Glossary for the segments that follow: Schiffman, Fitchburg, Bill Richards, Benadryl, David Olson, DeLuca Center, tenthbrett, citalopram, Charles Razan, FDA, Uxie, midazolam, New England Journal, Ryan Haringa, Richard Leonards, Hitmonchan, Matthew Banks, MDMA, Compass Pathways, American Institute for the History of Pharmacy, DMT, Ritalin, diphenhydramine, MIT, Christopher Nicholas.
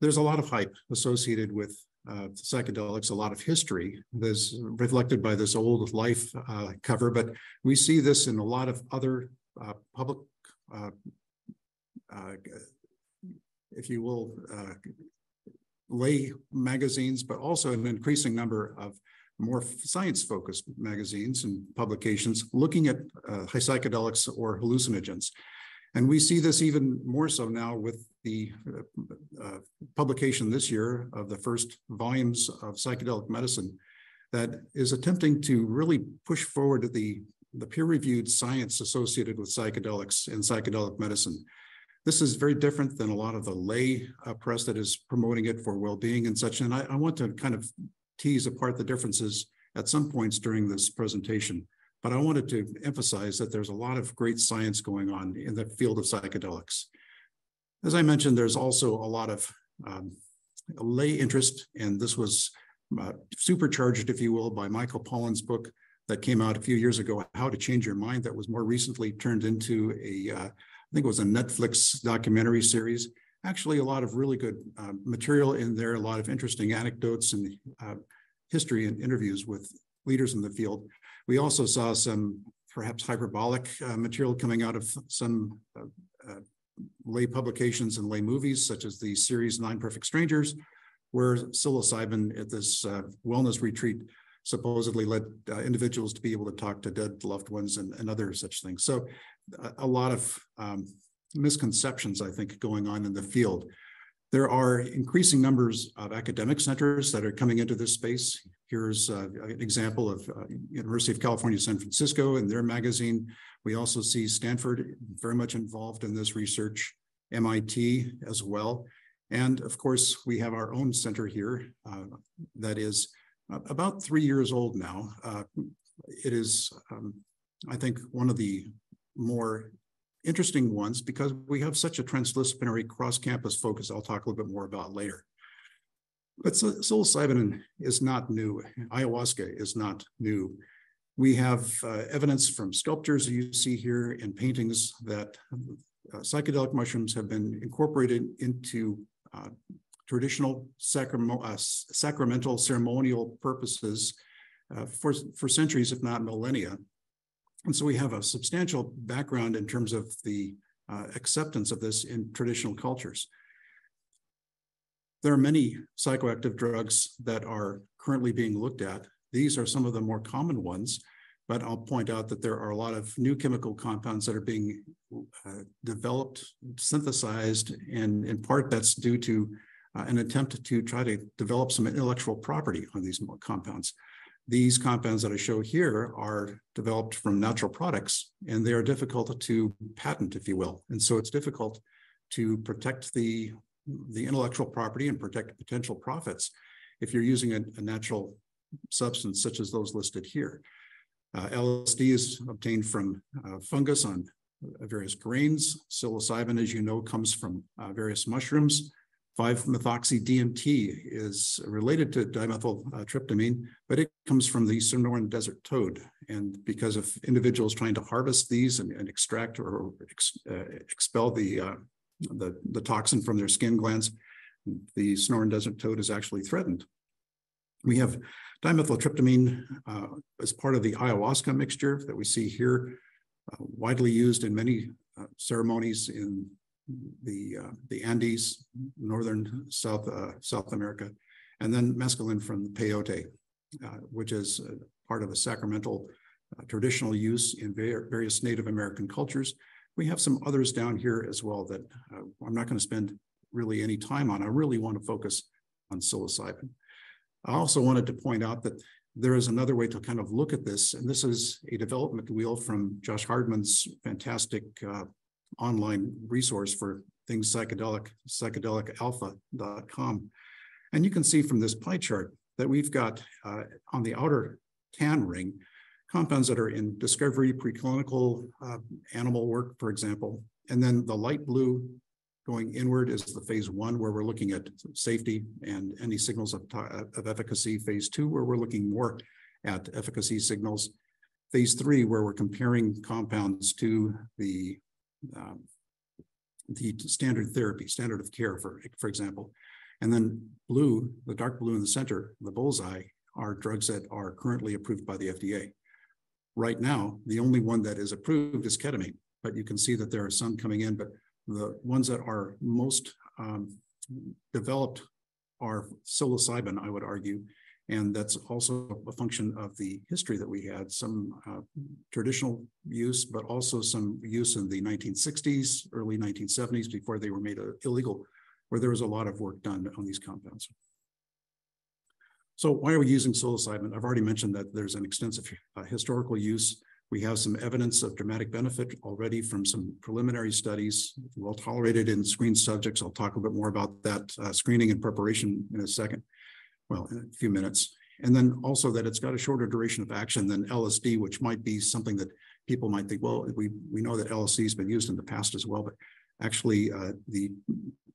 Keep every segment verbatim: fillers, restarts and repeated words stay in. There's a lot of hype associated with uh, psychedelics, a lot of history that's reflected by this old Life uh, cover, but we see this in a lot of other uh, public, uh, uh, if you will, uh, lay magazines, but also an increasing number of more science-focused magazines and publications looking at uh, psychedelics or hallucinogens. And we see this even more so now with the uh, uh, publication this year of the first volumes of psychedelic medicine that is attempting to really push forward the, the peer-reviewed science associated with psychedelics and psychedelic medicine. This is very different than a lot of the lay uh, press that is promoting it for well-being and such. And I, I want to kind of tease apart the differences at some points during this presentation. But I wanted to emphasize that there's a lot of great science going on in the field of psychedelics. As I mentioned, there's also a lot of um, lay interest, and this was uh, supercharged, if you will, by Michael Pollan's book that came out a few years ago, How to Change Your Mind, that was more recently turned into a, uh, I think it was a Netflix documentary series. Actually, a lot of really good uh, material in there, a lot of interesting anecdotes and uh, history and interviews with leaders in the field. We also saw some perhaps hyperbolic uh, material coming out of some uh, uh, lay publications and lay movies, such as the series Nine Perfect Strangers, where psilocybin at this uh, wellness retreat supposedly led uh, individuals to be able to talk to dead loved ones and, and other such things. So a, a lot of um, misconceptions, I think, going on in the field. There are increasing numbers of academic centers that are coming into this space. Here's uh, an example of uh, University of California, San Francisco and their magazine. We also see Stanford very much involved in this research, M I T as well. And of course, we have our own center here uh, that is about three years old now. Uh, it is, um, I think, one of the more interesting ones because we have such a transdisciplinary cross-campus focus. I'll talk a little bit more about later. But psilocybin is not new. Ayahuasca is not new. We have uh, evidence from sculptures you see here and paintings that uh, psychedelic mushrooms have been incorporated into uh, traditional sacram- uh, sacramental ceremonial purposes uh, for, for centuries, if not millennia. And so we have a substantial background in terms of the uh, acceptance of this in traditional cultures. There are many psychoactive drugs that are currently being looked at. These are some of the more common ones, but I'll point out that there are a lot of new chemical compounds that are being uh, developed, synthesized, and in part that's due to uh, an attempt to try to develop some intellectual property on these compounds. These compounds that I show here are developed from natural products, and they are difficult to patent, if you will. And so it's difficult to protect the, the intellectual property and protect potential profits if you're using a, a natural substance such as those listed here. Uh, L S D is obtained from uh, fungus on uh, various grains. Psilocybin, as you know, comes from uh, various mushrooms. five-methoxy D M T is related to dimethyltryptamine, but it comes from the Sonoran desert toad. And because of individuals trying to harvest these and, and extract or ex, uh, expel the, uh, the, the toxin from their skin glands, the Sonoran desert toad is actually threatened. We have dimethyltryptamine uh, as part of the ayahuasca mixture that we see here, uh, widely used in many uh, ceremonies in the uh, the Andes, northern South uh, South America, and then mescaline from the peyote, uh, which is part of a sacramental uh, traditional use in various Native American cultures. We have some others down here as well that uh, I'm not going to spend really any time on. I really want to focus on psilocybin. I also wanted to point out that there is another way to kind of look at this, and this is a development wheel from Josh Hardman's fantastic uh, online resource for things psychedelic, psychedelic alpha dot com. And you can see from this pie chart that we've got uh, on the outer tan ring, compounds that are in discovery, preclinical uh, animal work, for example. And then the light blue going inward is the phase one, where we're looking at safety and any signals of, of efficacy. Phase two, where we're looking more at efficacy signals. Phase three, where we're comparing compounds to the Um, the standard therapy, standard of care, for, for example. And then blue, the dark blue in the center, the bullseye, are drugs that are currently approved by the F D A. Right now, the only one that is approved is ketamine, but you can see that there are some coming in, but the ones that are most um, developed are psilocybin, I would argue, and that's also a function of the history that we had, some uh, traditional use, but also some use in the nineteen sixties, early nineteen seventies, before they were made uh, illegal, where there was a lot of work done on these compounds. So why are we using psilocybin? I've already mentioned that there's an extensive uh, historical use. We have some evidence of dramatic benefit already from some preliminary studies, well tolerated in screened subjects. I'll talk a bit more about that uh, screening and preparation in a second, well, in a few minutes. And then also that it's got a shorter duration of action than L S D, which might be something that people might think, well, we, we know that L S D has been used in the past as well, but actually uh, the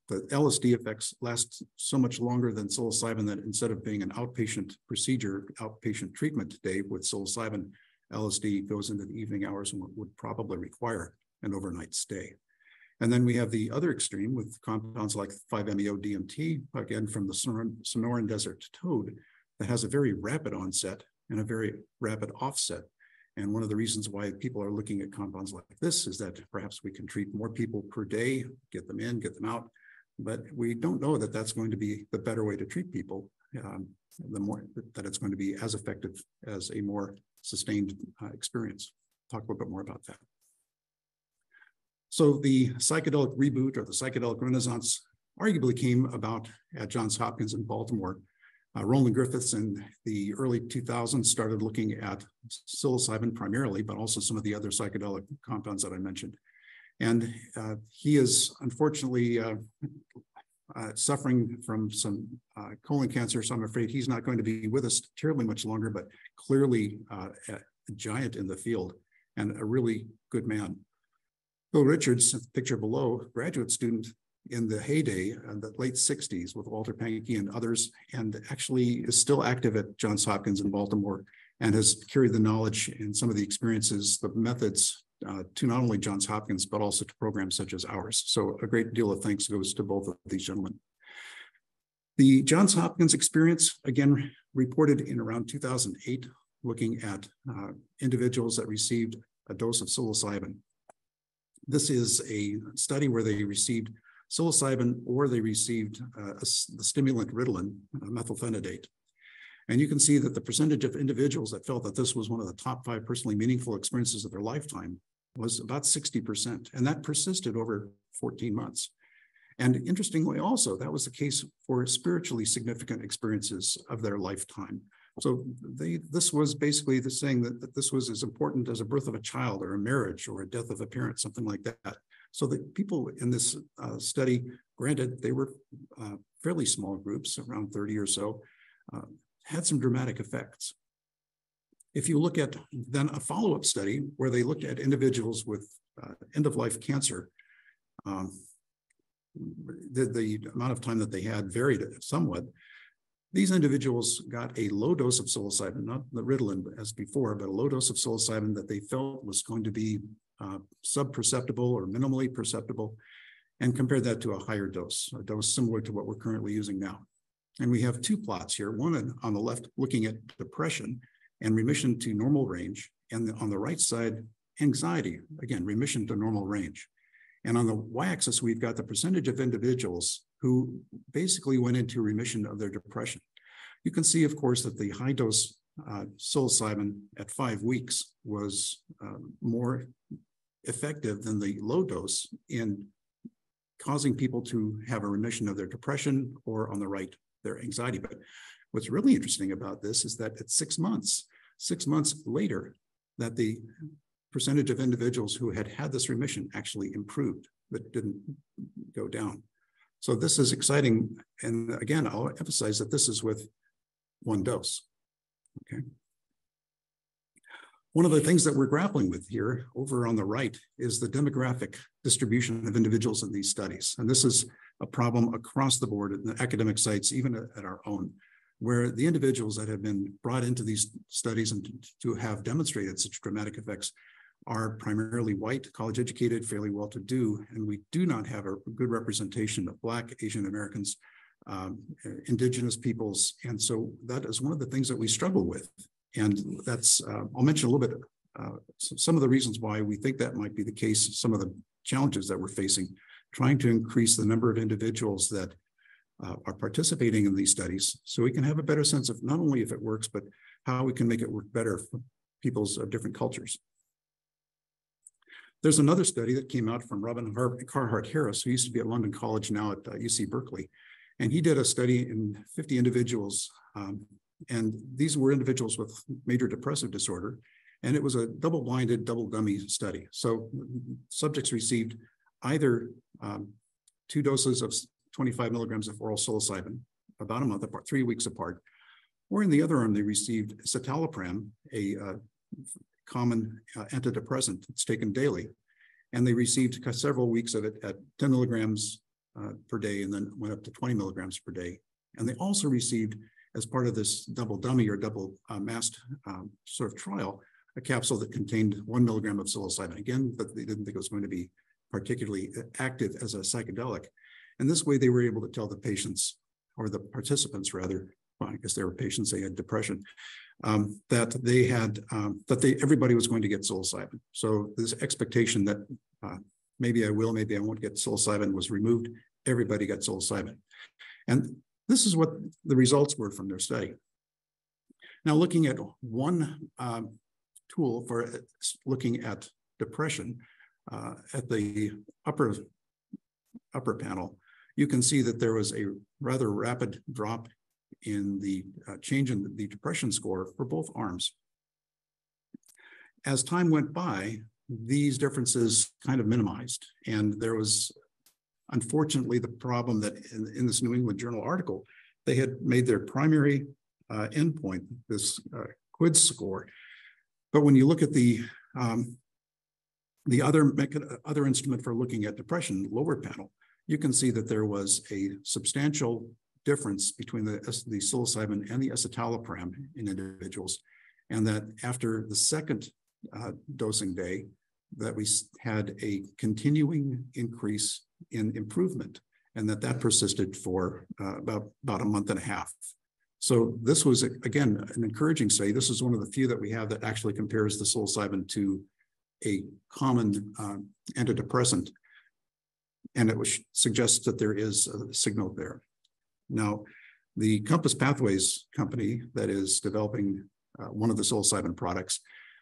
The L S D effects last so much longer than psilocybin that instead of being an outpatient procedure, outpatient treatment today with psilocybin, L S D goes into the evening hours and would probably require an overnight stay. And then we have the other extreme with compounds like five-meo D M T, again from the Sonoran, Sonoran Desert toad, that has a very rapid onset and a very rapid offset. And one of the reasons why people are looking at compounds like this is that perhaps we can treat more people per day, get them in, get them out. But we don't know that that's going to be the better way to treat people, um, the more that it's going to be as effective as a more sustained uh, experience. Talk a little bit more about that. So the psychedelic reboot or the psychedelic renaissance arguably came about at Johns Hopkins in Baltimore. Uh, Roland Griffiths in the early two thousands started looking at psilocybin primarily, but also some of the other psychedelic compounds that I mentioned. And uh, he is unfortunately uh, uh, suffering from some uh, colon cancer, so I'm afraid he's not going to be with us terribly much longer, but clearly uh, a giant in the field and a really good man. Bill Richards, the picture below, graduate student in the heyday in the late sixties with Walter Pankey and others, and actually is still active at Johns Hopkins in Baltimore and has carried the knowledge and some of the experiences, the methods, Uh, to not only Johns Hopkins, but also to programs such as ours. So a great deal of thanks goes to both of these gentlemen. The Johns Hopkins experience, again, reported in around two thousand eight, looking at uh, individuals that received a dose of psilocybin. This is a study where they received psilocybin or they received uh, a, the stimulant Ritalin, uh, methylphenidate. And you can see that the percentage of individuals that felt that this was one of the top five personally meaningful experiences of their lifetime was about sixty percent. And that persisted over fourteen months. And interestingly, also, that was the case for spiritually significant experiences of their lifetime. So they, this was basically the saying that, that this was as important as a birth of a child or a marriage or a death of a parent, something like that. So the people in this uh, study, granted, they were uh, fairly small groups, around thirty or so, uh, had some dramatic effects. If you look at then a follow-up study where they looked at individuals with uh, end-of-life cancer, um, the, the amount of time that they had varied somewhat. These individuals got a low dose of psilocybin, not the Ritalin as before, but a low dose of psilocybin that they felt was going to be uh, sub-perceptible or minimally perceptible, and compared that to a higher dose, a dose similar to what we're currently using now. And we have two plots here, one on the left looking at depression and remission to normal range, and on the right side, anxiety, again, remission to normal range. And on the y-axis, we've got the percentage of individuals who basically went into remission of their depression. You can see, of course, that the high-dose uh, psilocybin at five weeks was uh, more effective than the low dose in causing people to have a remission of their depression, or on the right, their anxiety. But what's really interesting about this is that at six months, six months later, that the percentage of individuals who had had this remission actually improved, but didn't go down. So this is exciting. And again, I'll emphasize that this is with one dose. Okay. One of the things that we're grappling with here over on the right is the demographic distribution of individuals in these studies. And this is a problem across the board at the academic sites, even at our own, where the individuals that have been brought into these studies and to have demonstrated such dramatic effects are primarily white, college educated, fairly well-to-do, and we do not have a good representation of Black, Asian Americans, um, indigenous peoples. And so that is one of the things that we struggle with. And that's, uh, I'll mention a little bit, uh, some of the reasons why we think that might be the case, some of the challenges that we're facing, trying to increase the number of individuals that uh, are participating in these studies so we can have a better sense of not only if it works, but how we can make it work better for peoples of different cultures. There's another study that came out from Robin Carhart-Harris, who used to be at London College, now at uh, U C Berkeley. And he did a study in fifty individuals. Um, and these were individuals with major depressive disorder. And it was a double-blinded, double-dummy study. So subjects received either um, two doses of twenty-five milligrams of oral psilocybin, about a month apart, three weeks apart, or in the other arm, they received citalopram, a uh, common uh, antidepressant that's taken daily. And they received several weeks of it at ten milligrams uh, per day, and then went up to twenty milligrams per day. And they also received, as part of this double dummy or double uh, masked um, sort of trial, a capsule that contained one milligram of psilocybin. Again, but they didn't think it was going to be particularly active as a psychedelic. And this way they were able to tell the patients, or the participants rather, well, I guess they were patients, they had depression, um, that they had, um, that they, everybody was going to get psilocybin. So this expectation that uh, maybe I will, maybe I won't get psilocybin was removed. Everybody got psilocybin. And this is what the results were from their study. Now, looking at one um, tool for looking at depression, uh, at the upper, upper panel, you can see that there was a rather rapid drop in the uh, change in the depression score for both arms. As time went by, these differences kind of minimized. And there was, unfortunately, the problem that in, in this New England Journal article, they had made their primary uh, endpoint, this uh, Q I D score. But when you look at the, um, the other, other instrument for looking at depression, lower panel, you can see that there was a substantial difference between the, the psilocybin and the escitalopram in individuals, and that after the second uh, dosing day, that we had a continuing increase in improvement, and that that persisted for uh, about, about a month and a half. So this was, again, an encouraging study. This is one of the few that we have that actually compares the psilocybin to a common uh, antidepressant, and it was, suggests that there is a signal there. Now, the Compass Pathways company that is developing uh, one of the psilocybin products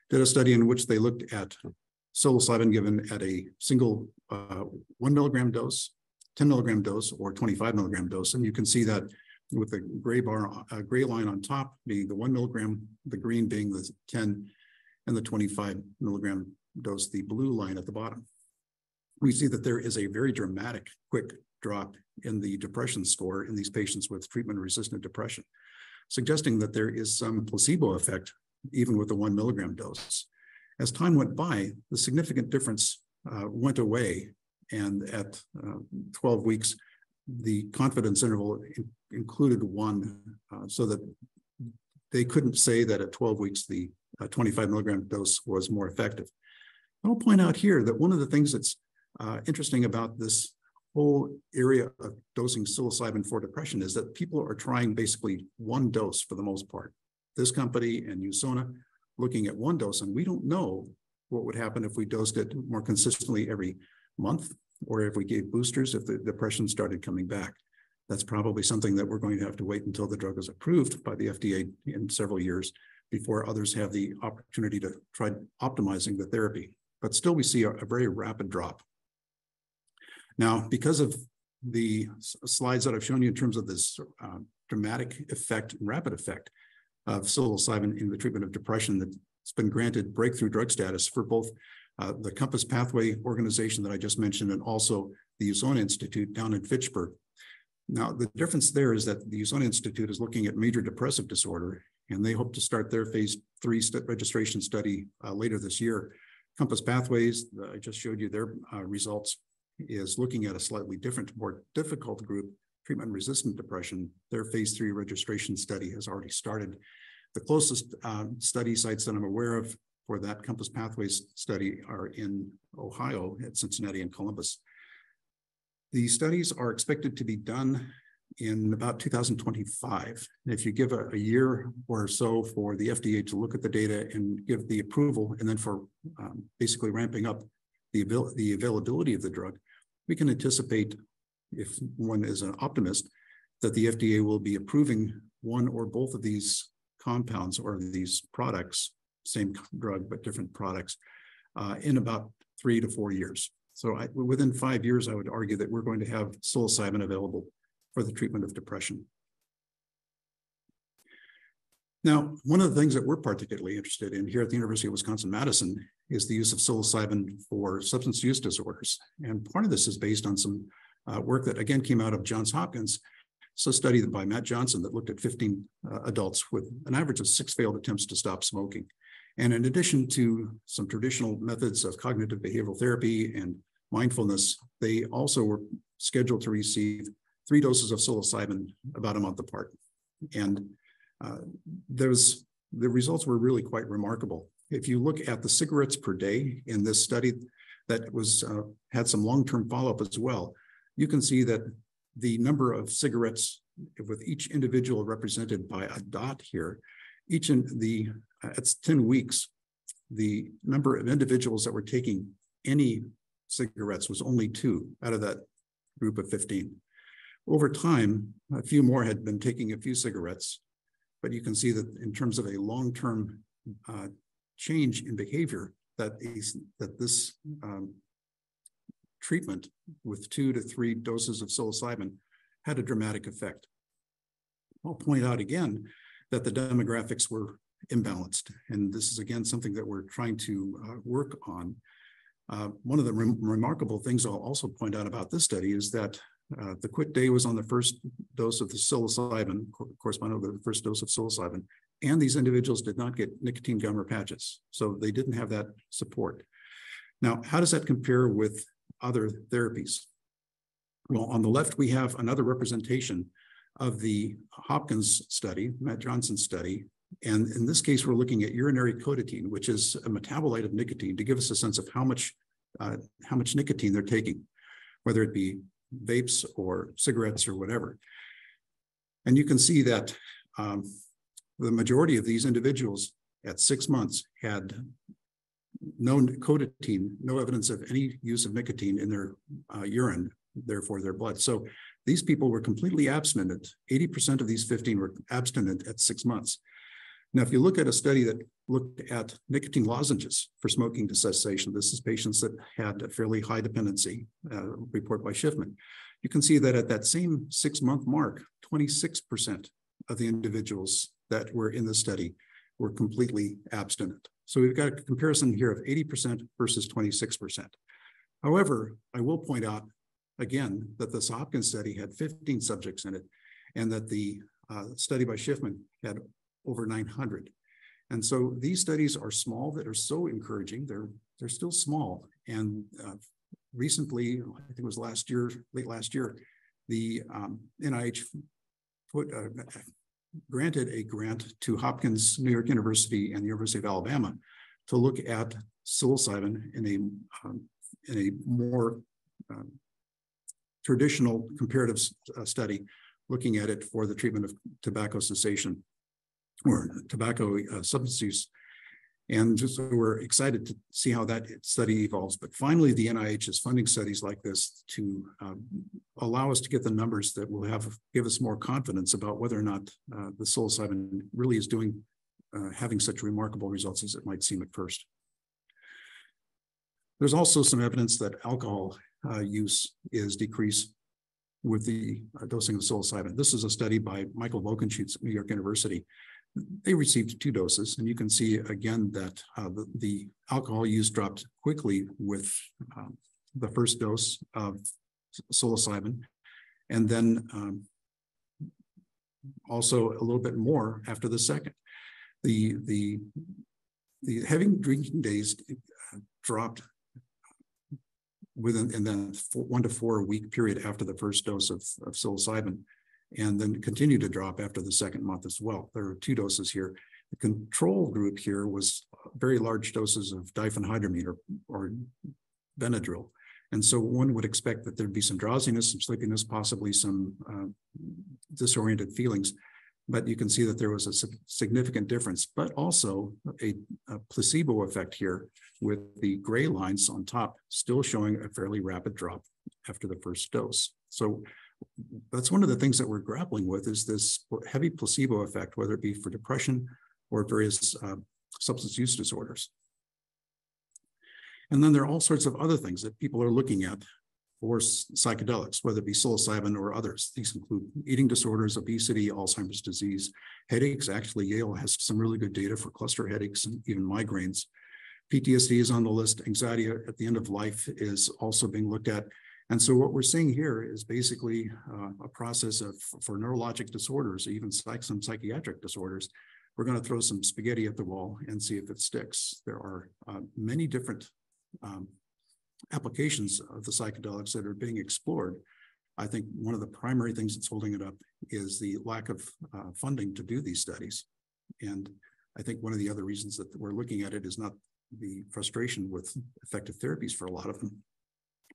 did a study in which they looked at psilocybin given at a single uh, one milligram dose, ten milligram dose, or twenty-five milligram dose. And you can see that with the gray bar, uh, gray line on top being the one milligram, the green being the ten, and the twenty-five milligram dose, the blue line at the bottom. We see that there is a very dramatic, quick drop in the depression score in these patients with treatment-resistant depression, suggesting that there is some placebo effect, even with the one milligram dose. As time went by, the significant difference uh, went away, and at uh, twelve weeks, the confidence interval in included one, uh, so that they couldn't say that at twelve weeks, the uh, twenty-five milligram dose was more effective. I'll point out here that one of the things that's uh, interesting about this whole area of dosing psilocybin for depression is that people are trying basically one dose for the most part. This company and USONA looking at one dose, and we don't know what would happen if we dosed it more consistently every month, or if we gave boosters, if the depression started coming back. That's probably something that we're going to have to wait until the drug is approved by the F D A in several years before others have the opportunity to try optimizing the therapy. But still, we see a, a very rapid drop. Now, because of the slides that I've shown you in terms of this uh, dramatic effect and rapid effect of psilocybin in the treatment of depression, that's been granted breakthrough drug status for both uh, the Compass Pathway organization that I just mentioned, and also the USONA Institute down in Fitchburg. Now, the difference there is that the USONA Institute is looking at major depressive disorder, and they hope to start their phase three st registration study uh, later this year. Compass Pathways, uh, I just showed you their uh, results, is looking at a slightly different, more difficult group, treatment-resistant depression. Their phase three registration study has already started. The closest uh, study sites that I'm aware of for that Compass Pathways study are in Ohio at Cincinnati and Columbus. The studies are expected to be done in about two thousand twenty-five. And if you give a, a year or so for the F D A to look at the data and give the approval, and then for um, basically ramping up the, avail the availability of the drug, we can anticipate, if one is an optimist, that the F D A will be approving one or both of these compounds or these products, same drug but different products, uh, in about three to four years. So I, within five years, I would argue that we're going to have psilocybin available for the treatment of depression. Now, one of the things that we're particularly interested in here at the University of Wisconsin-Madison is the use of psilocybin for substance use disorders. And part of this is based on some uh, work that, again, came out of Johns Hopkins. So a study by Matt Johnson that looked at fifteen uh, adults with an average of six failed attempts to stop smoking. And in addition to some traditional methods of cognitive behavioral therapy and mindfulness, they also were scheduled to receive three doses of psilocybin about a month apart. And uh, there's, the results were really quite remarkable. If you look at the cigarettes per day in this study that was uh, had some long-term follow-up as well, you can see that the number of cigarettes with each individual represented by a dot here, each in the, uh, it's ten weeks, the number of individuals that were taking any cigarettes was only two out of that group of fifteen. Over time, a few more had been taking a few cigarettes, but you can see that in terms of a long-term uh, change in behavior, that, is, that this um, treatment with two to three doses of psilocybin had a dramatic effect. I'll point out again that the demographics were imbalanced, and this is again something that we're trying to uh, work on. Uh, one of the re remarkable things I'll also point out about this study is that Uh, the quit day was on the first dose of the psilocybin, co corresponding to the first dose of psilocybin, and these individuals did not get nicotine gum or patches, so they didn't have that support. Now, how does that compare with other therapies? Well, on the left, we have another representation of the Hopkins study, Matt Johnson's study, and in this case, we're looking at urinary codeine, which is a metabolite of nicotine, to give us a sense of how much, uh, how much nicotine they're taking, whether it be vapes or cigarettes or whatever. And you can see that um, the majority of these individuals at six months had no codeine, no evidence of any use of nicotine in their uh, urine, therefore their blood. So these people were completely abstinent. eighty percent of these fifteen were abstinent at six months. Now, if you look at a study that looked at nicotine lozenges for smoking to cessation, this is patients that had a fairly high dependency, uh, report by Schiffman, you can see that at that same six-month mark, twenty-six percent of the individuals that were in the study were completely abstinent. So we've got a comparison here of eighty percent versus twenty-six percent. However, I will point out, again, that this Hopkins study had fifteen subjects in it, and that the uh, study by Schiffman had over nine hundred. And so these studies are small, that are so encouraging. They're, they're still small. And uh, recently, I think it was last year, late last year, the um, N I H put, uh, granted a grant to Hopkins, New York University, and the University of Alabama to look at psilocybin in a, um, in a more um, traditional comparative uh, study, looking at it for the treatment of tobacco cessation or tobacco uh, substance use. And just so we're excited to see how that study evolves. But finally, the N I H is funding studies like this to um, allow us to get the numbers that will have give us more confidence about whether or not uh, the psilocybin really is doing, uh, having such remarkable results as it might seem at first. There's also some evidence that alcohol uh, use is decreased with the uh, dosing of psilocybin. This is a study by Michael Volkenschutz at New York University. They received two doses, and you can see again that uh, the, the alcohol use dropped quickly with um, the first dose of psilocybin, and then um, also a little bit more after the second. The the the heavy drinking days dropped within in that four, one to four week period after the first dose of, of psilocybin, and then continue to drop after the second month as well. There are two doses here. The control group here was very large doses of diphenhydramine or, or Benadryl. And so one would expect that there'd be some drowsiness, some sleepiness, possibly some uh, disoriented feelings, but you can see that there was a significant difference, but also a, a placebo effect here with the gray lines on top still showing a fairly rapid drop after the first dose. So that's one of the things that we're grappling with, is this heavy placebo effect, whether it be for depression or various uh, substance use disorders. And then there are all sorts of other things that people are looking at for psychedelics, whether it be psilocybin or others. These include eating disorders, obesity, Alzheimer's disease, headaches. Actually, Yale has some really good data for cluster headaches and even migraines. P T S D is on the list. Anxiety at the end of life is also being looked at. And so what we're seeing here is basically uh, a process of, for neurologic disorders, even psych, some psychiatric disorders, we're going to throw some spaghetti at the wall and see if it sticks. There are uh, many different um, applications of the psychedelics that are being explored. I think one of the primary things that's holding it up is the lack of uh, funding to do these studies. And I think one of the other reasons that we're looking at it is not the frustration with effective therapies for a lot of them,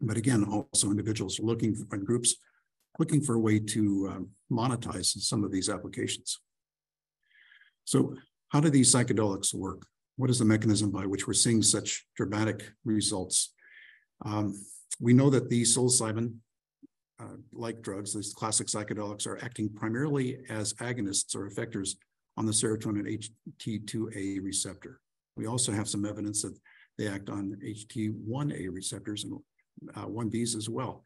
but again, also individuals looking for, and groups looking for a way to um, monetize some of these applications. So how do these psychedelics work? What is the mechanism by which we're seeing such dramatic results? Um, we know that the psilocybin, uh, like drugs, these classic psychedelics, are acting primarily as agonists or effectors on the serotonin H T two A receptor. We also have some evidence that they act on H T one A receptors and uh, one Bs as well.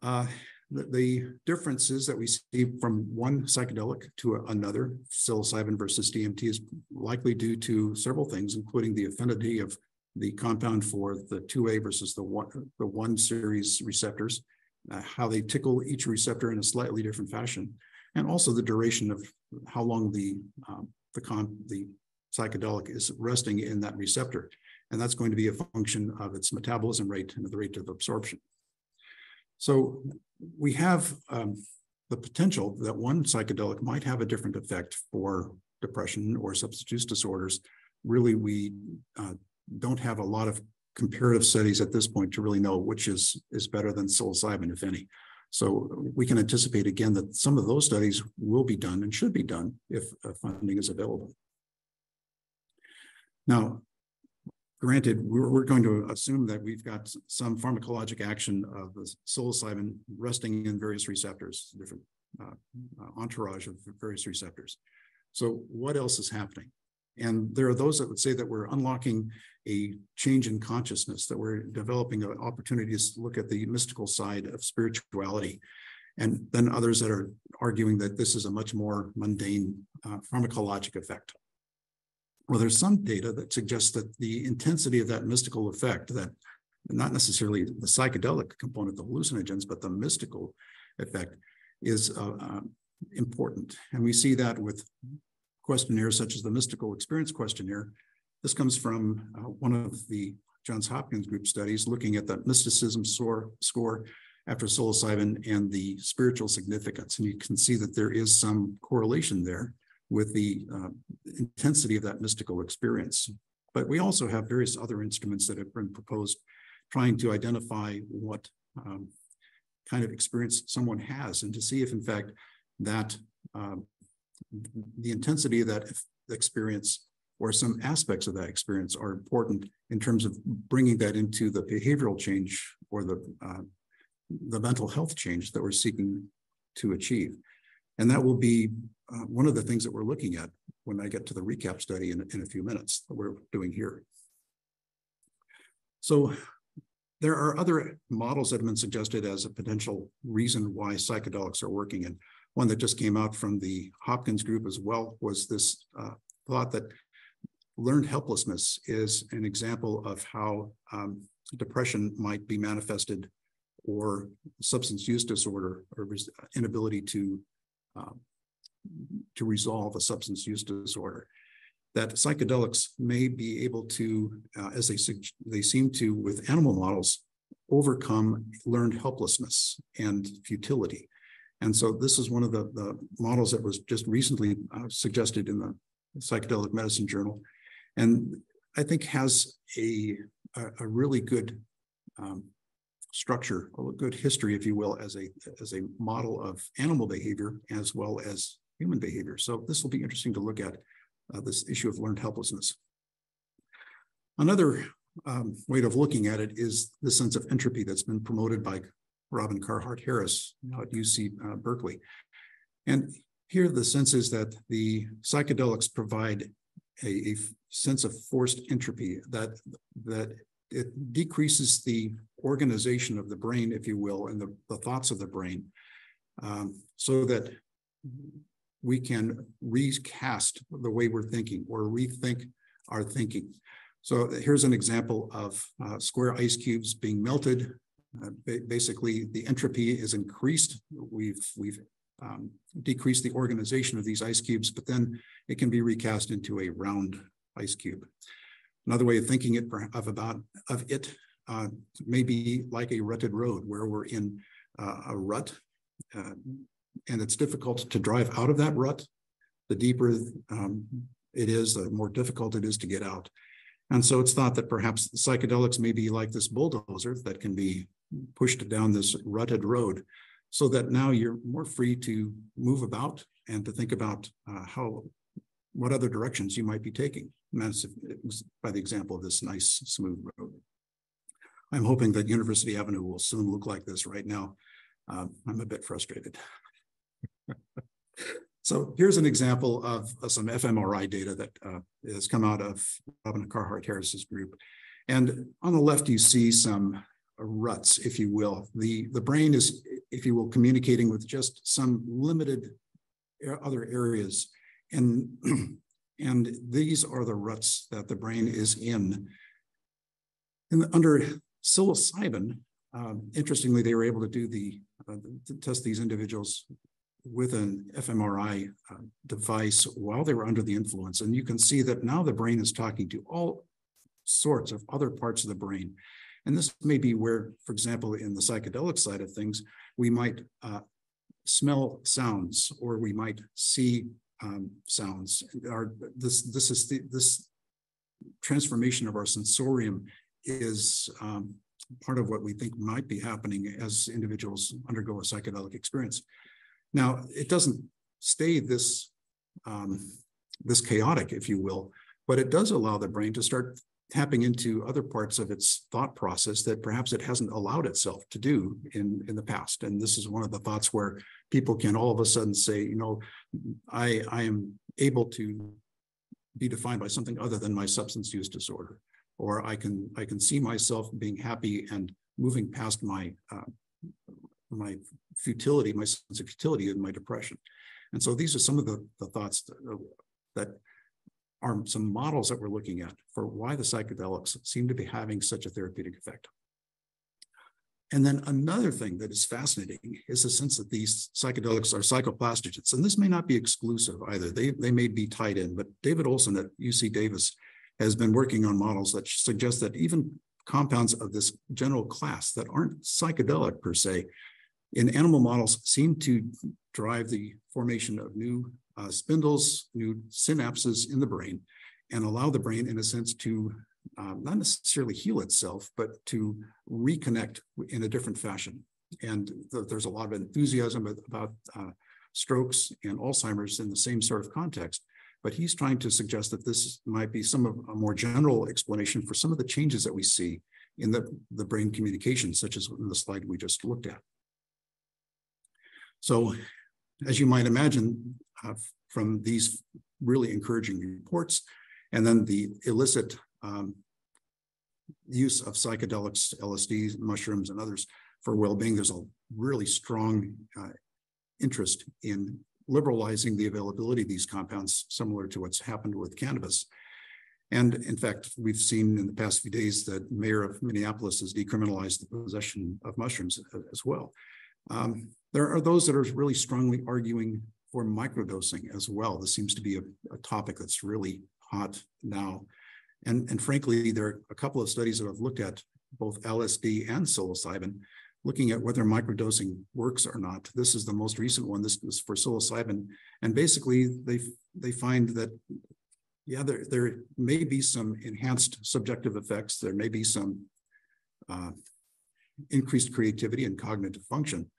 Uh, the, the differences that we see from one psychedelic to another, psilocybin versus D M T, is likely due to several things, including the affinity of the compound for the two A versus the one, the one series receptors, uh, how they tickle each receptor in a slightly different fashion, and also the duration of how long the, um, the, comp, the psychedelic is resting in that receptor. And that's going to be a function of its metabolism rate and the rate of absorption. So we have um, the potential that one psychedelic might have a different effect for depression or substance use disorders. Really, we uh, don't have a lot of comparative studies at this point to really know which is, is better than psilocybin, if any. So we can anticipate, again, that some of those studies will be done and should be done if uh, funding is available. Now, granted, we're, we're going to assume that we've got some pharmacologic action of the psilocybin resting in various receptors, different uh, entourage of various receptors. So what else is happening? And there are those that would say that we're unlocking a change in consciousness, that we're developing opportunities to look at the mystical side of spirituality. And then others that are arguing that this is a much more mundane uh, pharmacologic effect. Well, there's some data that suggests that the intensity of that mystical effect, that not necessarily the psychedelic component, the hallucinogens, but the mystical effect is uh, uh, important. And we see that with questionnaires such as the Mystical Experience Questionnaire. This comes from uh, one of the Johns Hopkins group studies looking at that mysticism score, score after psilocybin and the spiritual significance. And you can see that there is some correlation there with the uh, intensity of that mystical experience. But we also have various other instruments that have been proposed trying to identify what um, kind of experience someone has and to see if, in fact, that uh, the intensity of that experience or some aspects of that experience are important in terms of bringing that into the behavioral change or the, uh, the mental health change that we're seeking to achieve. And that will be uh, one of the things that we're looking at when I get to the recap study in, in a few minutes that we're doing here. So there are other models that have been suggested as a potential reason why psychedelics are working. And one that just came out from the Hopkins group as well was this uh, thought that learned helplessness is an example of how um, depression might be manifested, or substance use disorder, or inability to uh, to resolve a substance use disorder. That psychedelics may be able to, uh, as they they seem to with animal models, overcome learned helplessness and futility. And so this is one of the, the models that was just recently uh, suggested in the Psychedelic Medicine Journal, and I think has a, a, a really good um, structure, a good history, if you will, as a as a model of animal behavior as well as human behavior. So this will be interesting to look at, uh, this issue of learned helplessness. Another um, way of looking at it is the sense of entropy that's been promoted by Robin Carhart-Harris now at U C uh, Berkeley. And here the sense is that the psychedelics provide a, a sense of forced entropy, that that it decreases the organization of the brain, if you will, and the, the thoughts of the brain, um, so that we can recast the way we're thinking or rethink our thinking. So here's an example of uh, square ice cubes being melted. Uh, ba basically, the entropy is increased. We've, we've um, decreased the organization of these ice cubes, but then it can be recast into a round ice cube. Another way of thinking it of about of it uh, may be like a rutted road, where we're in uh, a rut, uh, and it's difficult to drive out of that rut. The deeper um, it is, the more difficult it is to get out. And so it's thought that perhaps the psychedelics may be like this bulldozer that can be pushed down this rutted road, so that now you're more free to move about and to think about uh, how what other directions you might be taking. Massive, it was by the example of this nice smooth road. I'm hoping that University Avenue will soon look like this. Right now, um, I'm a bit frustrated. So here's an example of uh, some fMRI data that uh, has come out of Robin Carhart-Harris's group. And on the left, you see some ruts, if you will. The, the brain is, if you will, communicating with just some limited other areas. And And these are the ruts that the brain is in. And under psilocybin, um, interestingly, they were able to do the uh, to test these individuals with an fMRI uh, device while they were under the influence. And you can see that now the brain is talking to all sorts of other parts of the brain. And this may be where, for example, in the psychedelic side of things, we might uh, smell sounds, or we might see Um, sounds. Our, this this is the, this transformation of our sensorium is um, part of what we think might be happening as individuals undergo a psychedelic experience. Now, it doesn't stay this um, this chaotic, if you will, but it does allow the brain to start tapping into other parts of its thought process that perhaps it hasn't allowed itself to do in, in the past. And this is one of the thoughts where people can all of a sudden say, you know, I, I am able to be defined by something other than my substance use disorder, or I can I can see myself being happy and moving past my uh, my futility, my sense of futility and my depression. And so these are some of the, the thoughts that, that are some models that we're looking at for why the psychedelics seem to be having such a therapeutic effect. And then another thing that is fascinating is the sense that these psychedelics are psychoplastogens. And this may not be exclusive either. They, they may be tied in, but David Olson at U C Davis has been working on models that suggest that even compounds of this general class that aren't psychedelic per se, in animal models seem to drive the formation of new uh, spindles, new synapses in the brain, and allow the brain, in a sense, to Um, not necessarily heal itself, but to reconnect in a different fashion. And th there's a lot of enthusiasm about uh, strokes and Alzheimer's in the same sort of context, but he's trying to suggest that this might be some of a more general explanation for some of the changes that we see in the, the brain communication, such as in the slide we just looked at. So as you might imagine uh, from these really encouraging reports, and then the illicit Um, use of psychedelics, L S D, mushrooms, and others for well-being, there's a really strong uh, interest in liberalizing the availability of these compounds, similar to what's happened with cannabis. And in fact, we've seen in the past few days that the mayor of Minneapolis has decriminalized the possession of mushrooms as well. Um, there are those that are really strongly arguing for microdosing as well. This seems to be a, a topic that's really hot now. And, and frankly, there are a couple of studies that have looked at both L S D and psilocybin, looking at whether microdosing works or not. This is the most recent one. This is for psilocybin. And basically, they, they find that, yeah, there, there may be some enhanced subjective effects. There may be some uh, increased creativity and cognitive function.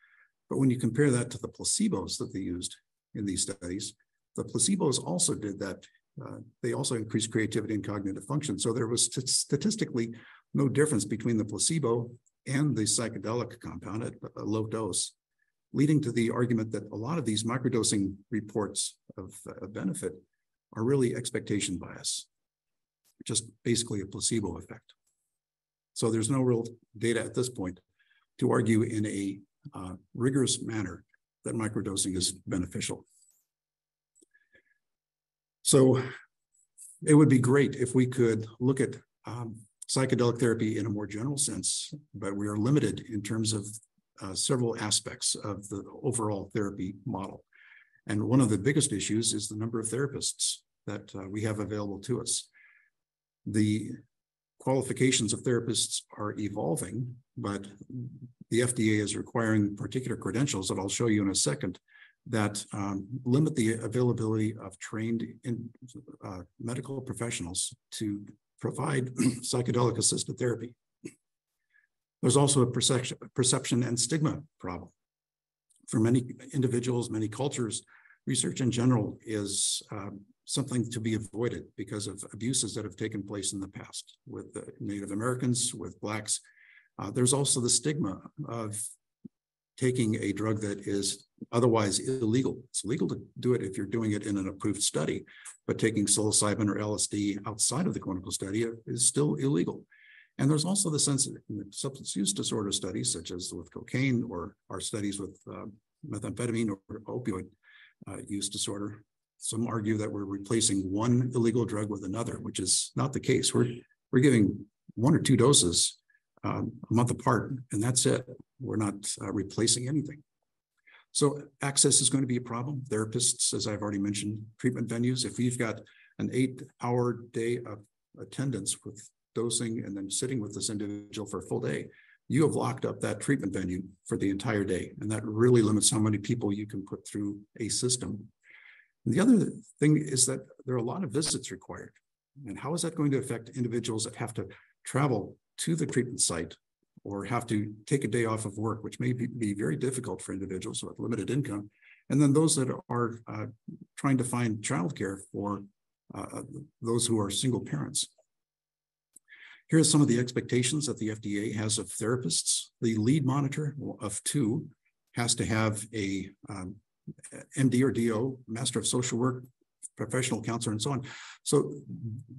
But when you compare that to the placebos that they used in these studies, the placebos also did that. Uh, they also increased creativity and cognitive function. So there was st- statistically no difference between the placebo and the psychedelic compound at a low dose, leading to the argument that a lot of these microdosing reports of, uh, of benefit are really expectation bias, just basically a placebo effect. So there's no real data at this point to argue in a uh, rigorous manner that microdosing is beneficial. So it would be great if we could look at um, psychedelic therapy in a more general sense, but we are limited in terms of uh, several aspects of the overall therapy model. And one of the biggest issues is the number of therapists that uh, we have available to us. The qualifications of therapists are evolving, but the F D A is requiring particular credentials that I'll show you in a second that um, limit the availability of trained in, uh, medical professionals to provide psychedelic-assisted therapy. There's also a perception, perception and stigma problem. For many individuals, many cultures, research in general is um, something to be avoided because of abuses that have taken place in the past with the Native Americans, with Blacks. Uh, there's also the stigma of taking a drug that is otherwise illegal. It's legal to do it if you're doing it in an approved study, but taking psilocybin or L S D outside of the clinical study is still illegal. And there's also the sense substance use disorder studies, such as with cocaine or our studies with uh, methamphetamine or opioid uh, use disorder. Some argue that we're replacing one illegal drug with another, which is not the case. We're, we're giving one or two doses um, a month apart, and that's it. We're not uh, replacing anything. So access is going to be a problem. Therapists, as I've already mentioned, treatment venues. If we've got an eight-hour day of attendance with dosing and then sitting with this individual for a full day, you have locked up that treatment venue for the entire day. And that really limits how many people you can put through a system. And the other thing is that there are a lot of visits required. And how is that going to affect individuals that have to travel to the treatment site or have to take a day off of work, which may be, be very difficult for individuals with limited income? And then those that are uh, trying to find childcare for uh, those who are single parents. Here are some of the expectations that the F D A has of therapists. The lead monitor of two has to have a um, M D or D O, Master of Social Work, Professional Counselor, and so on. So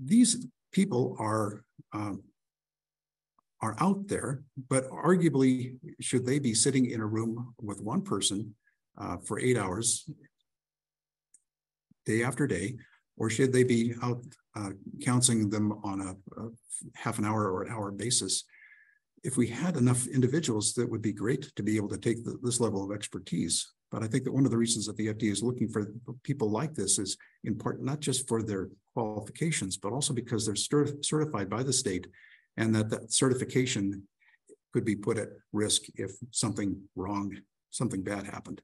these people are, um, are out there, but arguably, should they be sitting in a room with one person uh, for eight hours, day after day, or should they be out uh, counseling them on a, a half an hour or an hour basis? If we had enough individuals, that would be great to be able to take the, this level of expertise. But I think that one of the reasons that the F D A is looking for people like this is in part not just for their qualifications, but also because they're cert- certified by the state, and that that certification could be put at risk if something wrong, something bad happened.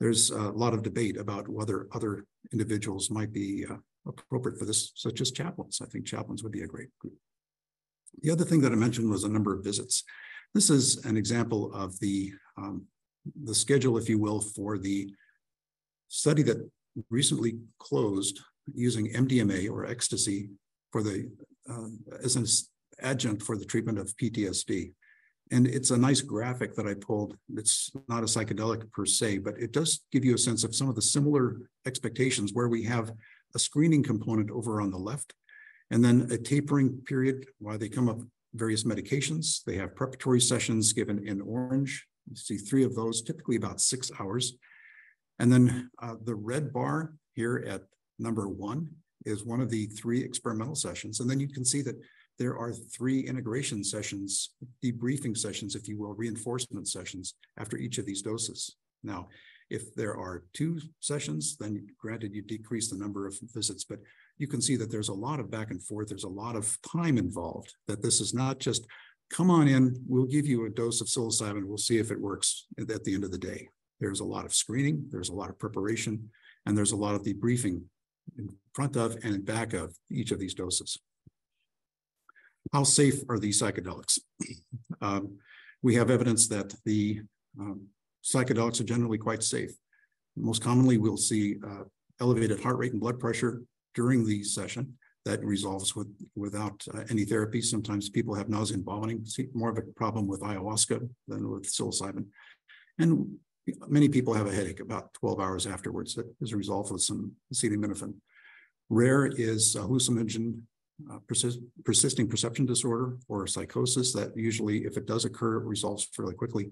There's a lot of debate about whether other individuals might be uh, appropriate for this, such as chaplains. I think chaplains would be a great group. The other thing that I mentioned was a number of visits. This is an example of the, um, the schedule, if you will, for the study that recently closed using M D M A or ecstasy for the, uh, as an adjunct for the treatment of P T S D. And it's a nice graphic that I pulled. It's not a psychedelic per se, but it does give you a sense of some of the similar expectations where we have a screening component over on the left, and then a tapering period while they come up various medications. They have preparatory sessions given in orange. You see three of those, typically about six hours. And then uh, the red bar here at number one is one of the three experimental sessions. And then you can see that there are three integration sessions, debriefing sessions, if you will, reinforcement sessions after each of these doses. Now, if there are two sessions, then granted you decrease the number of visits, but you can see that there's a lot of back and forth. There's a lot of time involved, that this is not just, come on in, we'll give you a dose of psilocybin, we'll see if it works at the end of the day. There's a lot of screening, there's a lot of preparation, and there's a lot of debriefing in front of and in back of each of these doses. How safe are these psychedelics? Um, we have evidence that the um, psychedelics are generally quite safe. Most commonly, we'll see uh, elevated heart rate and blood pressure during the session that resolves with, without uh, any therapy. Sometimes people have nausea and vomiting, more of a problem with ayahuasca than with psilocybin. And many people have a headache about twelve hours afterwards that is resolved with some acetaminophen. Rare is a hallucinogen uh, persist persisting perception disorder or psychosis that usually, if it does occur, it resolves fairly quickly.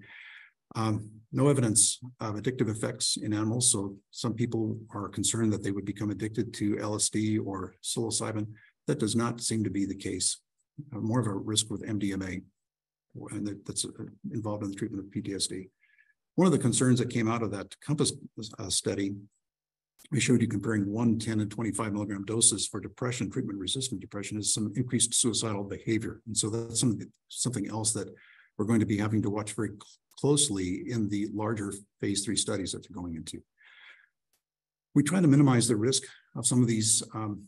Um, no evidence of addictive effects in animals, so some people are concerned that they would become addicted to L S D or psilocybin. That does not seem to be the case. Uh, more of a risk with M D M A, and that, that's uh, involved in the treatment of P T S D. One of the concerns that came out of that Compass uh, study, we showed you comparing one, ten, and twenty-five milligram doses for depression, treatment-resistant depression, is some increased suicidal behavior. And so that's something, something else that we're going to be having to watch very closely in the larger phase three studies that they're going into. We try to minimize the risk of some of these um,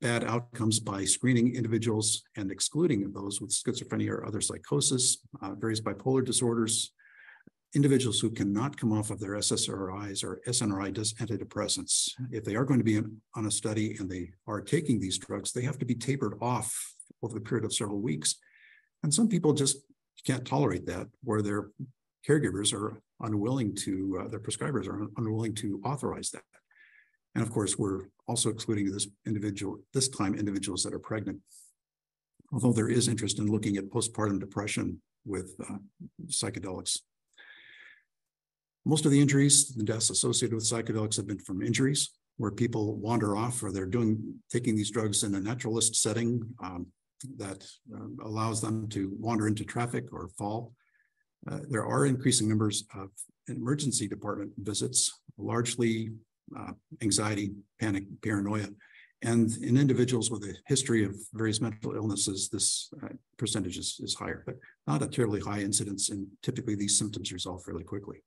bad outcomes by screening individuals and excluding those with schizophrenia or other psychosis, uh, various bipolar disorders, individuals who cannot come off of their S S R Is or S N R I antidepressants. If they are going to be in, on a study and they are taking these drugs, they have to be tapered off over the period of several weeks. And some people just can't tolerate that, where their caregivers are unwilling to, uh, their prescribers are un unwilling to authorize that. And of course, we're also excluding this individual, this time individuals that are pregnant. Although there is interest in looking at postpartum depression with uh, psychedelics. Most of the injuries, the deaths associated with psychedelics have been from injuries where people wander off or they're doing, taking these drugs in a naturalist setting um, that uh, allows them to wander into traffic or fall. Uh, there are increasing numbers of emergency department visits, largely uh, anxiety, panic, paranoia. And in individuals with a history of various mental illnesses, this uh, percentage is, is higher, but not a terribly high incidence. And typically these symptoms resolve fairly quickly.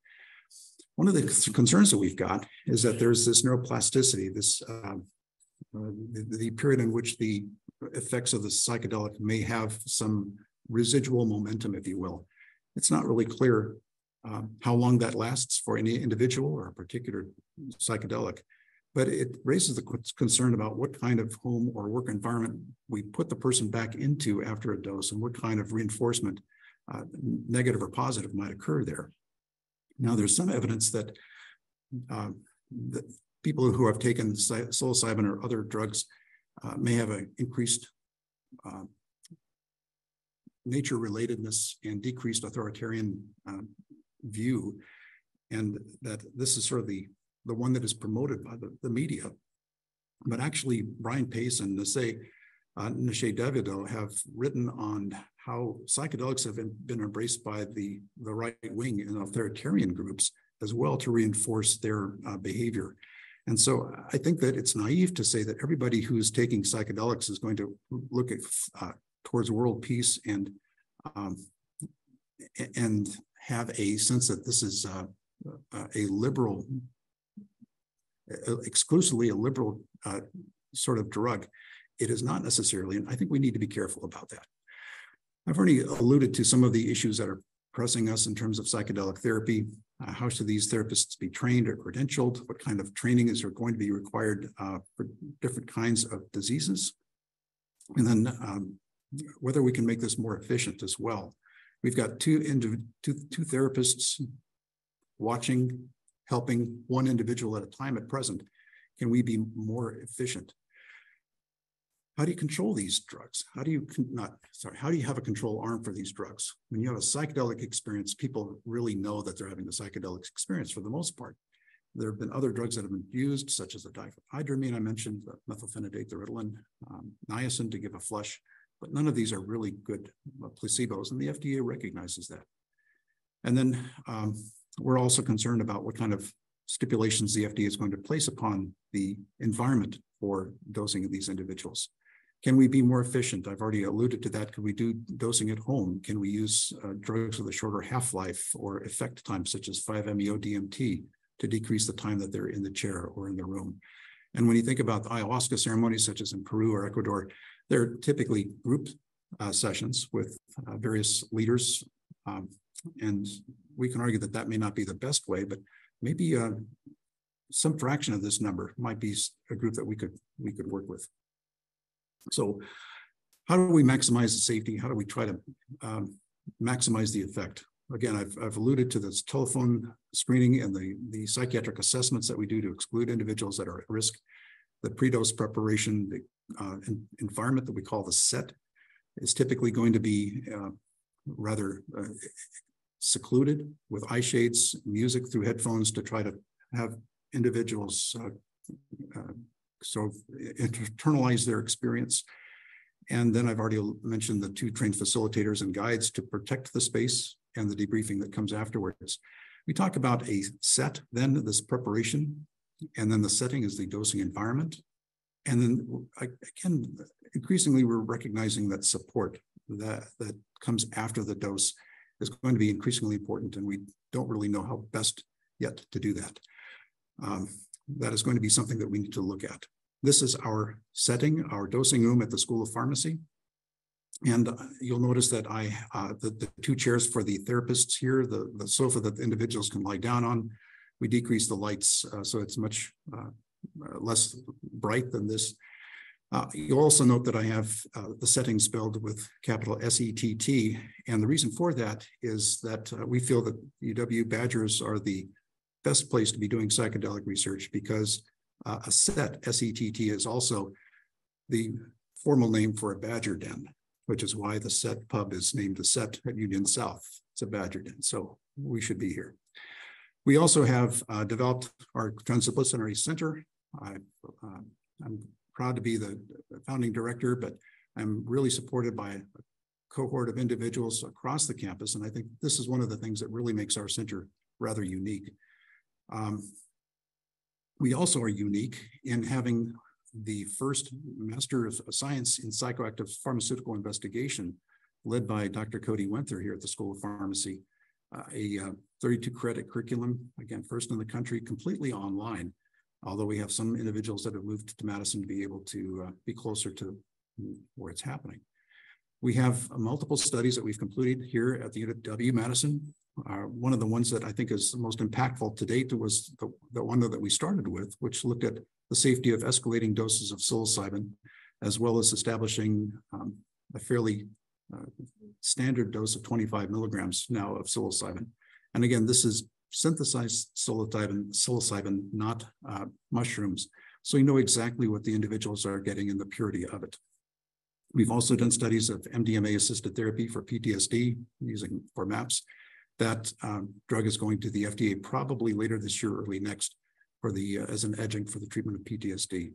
One of the concerns that we've got is that there's this neuroplasticity, this uh, uh, the, the period in which the effects of the psychedelic may have some residual momentum, if you will. It's not really clear uh, how long that lasts for any individual or a particular psychedelic, but it raises the concern about what kind of home or work environment we put the person back into after a dose and what kind of reinforcement, uh, negative or positive, might occur there. Now, there's some evidence that, uh, that people who have taken psilocybin or other drugs uh, may have an increased uh, nature relatedness and decreased authoritarian uh, view, and that this is sort of the, the one that is promoted by the, the media. But actually, Brian Pace and Naseh uh, Davido have written on how psychedelics have been embraced by the, the right wing and authoritarian groups as well to reinforce their uh, behavior. And so I think that it's naive to say that everybody who's taking psychedelics is going to look at, uh, towards world peace and, um, and have a sense that this is uh, a liberal, exclusively a liberal uh, sort of drug. It is not necessarily, and I think we need to be careful about that. I've already alluded to some of the issues that are pressing us in terms of psychedelic therapy. Uh, how should these therapists be trained or credentialed? What kind of training is going to be required uh, for different kinds of diseases? And then um, whether we can make this more efficient as well. We've got two, two, two therapists watching, helping one individual at a time at present. Can we be more efficient? How do you control these drugs? How do you not, sorry, how do you have a control arm for these drugs? When you have a psychedelic experience, people really know that they're having a psychedelic experience for the most part. There have been other drugs that have been used, such as the diphenhydramine I mentioned, the methylphenidate, the Ritalin, um, niacin to give a flush, but none of these are really good placebos, and the F D A recognizes that. And then um, we're also concerned about what kind of stipulations the F D A is going to place upon the environment for dosing of these individuals. Can we be more efficient? I've already alluded to that. Can we do dosing at home? Can we use uh, drugs with a shorter half-life or effect time, such as five M E O D M T, to decrease the time that they're in the chair or in the room? And when you think about the ayahuasca ceremonies, such as in Peru or Ecuador, they're typically group uh, sessions with uh, various leaders Um, and we can argue that that may not be the best way, but maybe uh, some fraction of this number might be a group that we could we could work with. So how do we maximize the safety? How do we try to um, maximize the effect? Again, I've, I've alluded to this telephone screening and the, the psychiatric assessments that we do to exclude individuals that are at risk, the pre-dose preparation, the uh, environment that we call the set is typically going to be uh, rather uh, secluded with eye shades, music through headphones to try to have individuals uh, uh, sort of internalize their experience. And then I've already mentioned the two trained facilitators and guides to protect the space and the debriefing that comes afterwards. We talk about a set, then this preparation, and then the setting is the dosing environment. And then again, increasingly we're recognizing that support that, that comes after the dose is going to be increasingly important, and we don't really know how best yet to do that. Um, that is going to be something that we need to look at. This is our setting, our dosing room at the School of Pharmacy. And you'll notice that I, uh, the, the two chairs for the therapists here, the, the sofa that the individuals can lie down on, we decrease the lights uh, so it's much uh, less bright than this. Uh, you'll also note that I have uh, the setting spelled with capital S E T T. And the reason for that is that uh, we feel that U W Badgers are the best place to be doing psychedelic research because uh, a set, S E T T, is also the formal name for a badger den, which is why the set pub is named the set at Union South. It's a badger den, so we should be here. We also have uh, developed our Transdisciplinary Center. I, uh, I'm proud to be the founding director, but I'm really supported by a cohort of individuals across the campus, and I think this is one of the things that really makes our center rather unique. Um, we also are unique in having the first Master of Science in Psychoactive Pharmaceutical Investigation, led by Doctor Cody Winther here at the School of Pharmacy, uh, a uh, thirty-two credit curriculum, again, first in the country, completely online, although we have some individuals that have moved to Madison to be able to uh, be closer to where it's happening. We have uh, multiple studies that we've completed here at the U W-Madison. Uh, one of the ones that I think is the most impactful to date was the, the one that we started with, which looked at the safety of escalating doses of psilocybin, as well as establishing um, a fairly uh, standard dose of twenty-five milligrams now of psilocybin. And again, this is synthesized psilocybin, psilocybin not uh, mushrooms. So you know exactly what the individuals are getting and the purity of it. We've also done studies of M D M A-assisted therapy for P T S D using for MAPS. That um, drug is going to the F D A probably later this year, early next, for the uh, as an adjunct for the treatment of P T S D.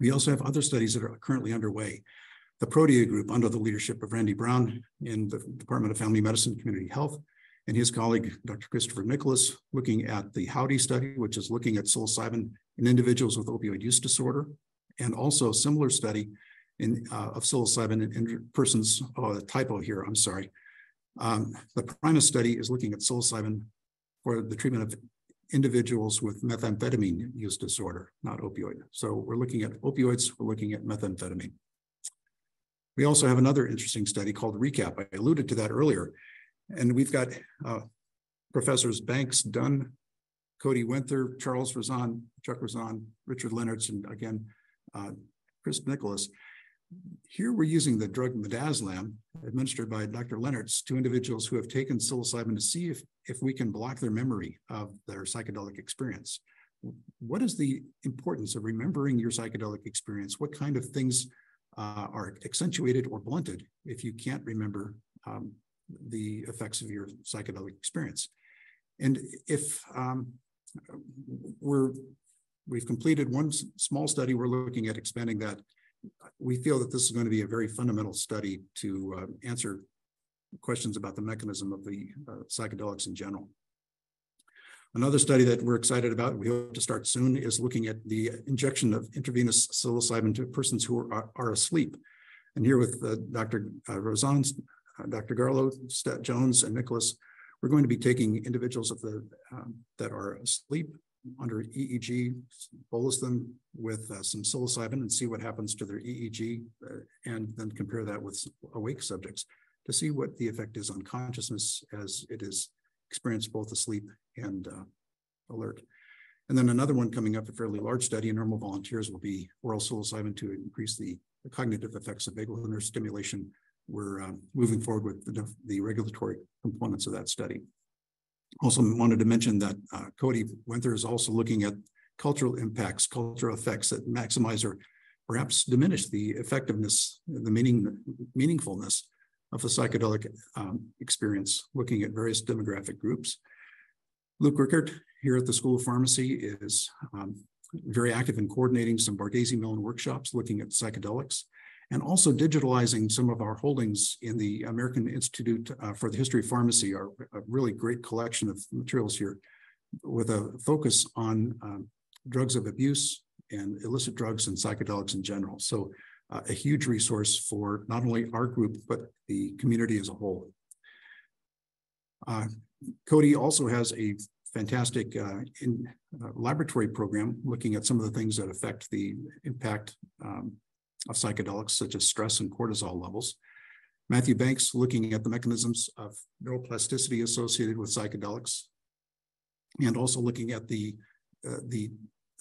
We also have other studies that are currently underway. The Protea Group, under the leadership of Randy Brown in the Department of Family Medicine and Community Health, and his colleague, Doctor Christopher Nicholas, looking at the Howdy study, which is looking at psilocybin in individuals with opioid use disorder, and also a similar study in, uh, of psilocybin in, in persons, oh, the typo here, I'm sorry, Um, the Primus study is looking at psilocybin for the treatment of individuals with methamphetamine use disorder, not opioid. So we're looking at opioids, we're looking at methamphetamine. We also have another interesting study called RECAP. I alluded to that earlier. And we've got uh, Professors Banks, Dunn, Cody Winther, Charles Razan, Chuck Razan, Richard Leonards, and again, uh, Chris Nicholas. Here we're using the drug midazolam administered by Doctor Leonards to individuals who have taken psilocybin to see if, if we can block their memory of their psychedelic experience. What is the importance of remembering your psychedelic experience? What kind of things uh, are accentuated or blunted if you can't remember um, the effects of your psychedelic experience? And if um, we're, we've completed one small study, we're looking at expanding that. We feel that this is going to be a very fundamental study to uh, answer questions about the mechanism of the uh, psychedelics in general. Another study that we're excited about, we hope to start soon, is looking at the injection of intravenous psilocybin to persons who are, are asleep. And here with uh, Doctor Uh, Rozan, uh, Doctor Garlo, Stet Jones, and Nicholas, we're going to be taking individuals of the, um, that are asleep under E E G, bolus them with uh, some psilocybin and see what happens to their E E G, uh, and then compare that with awake subjects. to see what the effect is on consciousness as it is experienced both asleep and uh, alert. And then another one coming up, a fairly large study in normal volunteers, will be oral psilocybin to increase the, the cognitive effects of vagal nerve stimulation. We're um, moving forward with the, the regulatory components of that study. Also wanted to mention that uh, Cody Winther is also looking at cultural impacts, cultural effects that maximize or perhaps diminish the effectiveness, the meaning, meaningfulness of the psychedelic um, experience, looking at various demographic groups. Luke Rickert here at the School of Pharmacy is um, very active in coordinating some Borghese Mellon workshops looking at psychedelics, and also digitalizing some of our holdings in the American Institute uh, for the History of Pharmacy, our a really great collection of materials here with a focus on um, drugs of abuse and illicit drugs and psychedelics in general. So uh, a huge resource for not only our group, but the community as a whole. Uh, Cody also has a fantastic uh, in, uh, laboratory program looking at some of the things that affect the impact um, of psychedelics, such as stress and cortisol levels. Matthew Banks looking at the mechanisms of neuroplasticity associated with psychedelics, and also looking at the, uh, the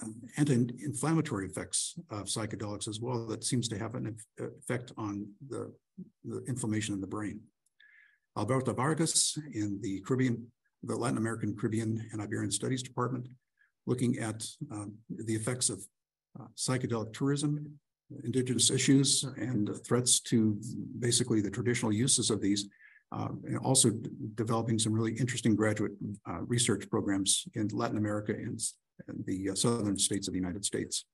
um, anti-inflammatory effects of psychedelics as well that seems to have an effect on the, the inflammation in the brain. Alberto Vargas in the Caribbean, the Latin American, Caribbean, and Iberian Studies Department, looking at um, the effects of uh, psychedelic tourism, indigenous issues, and threats to basically the traditional uses of these, uh, and also developing some really interesting graduate uh, research programs in Latin America and, and the uh, southern states of the United States.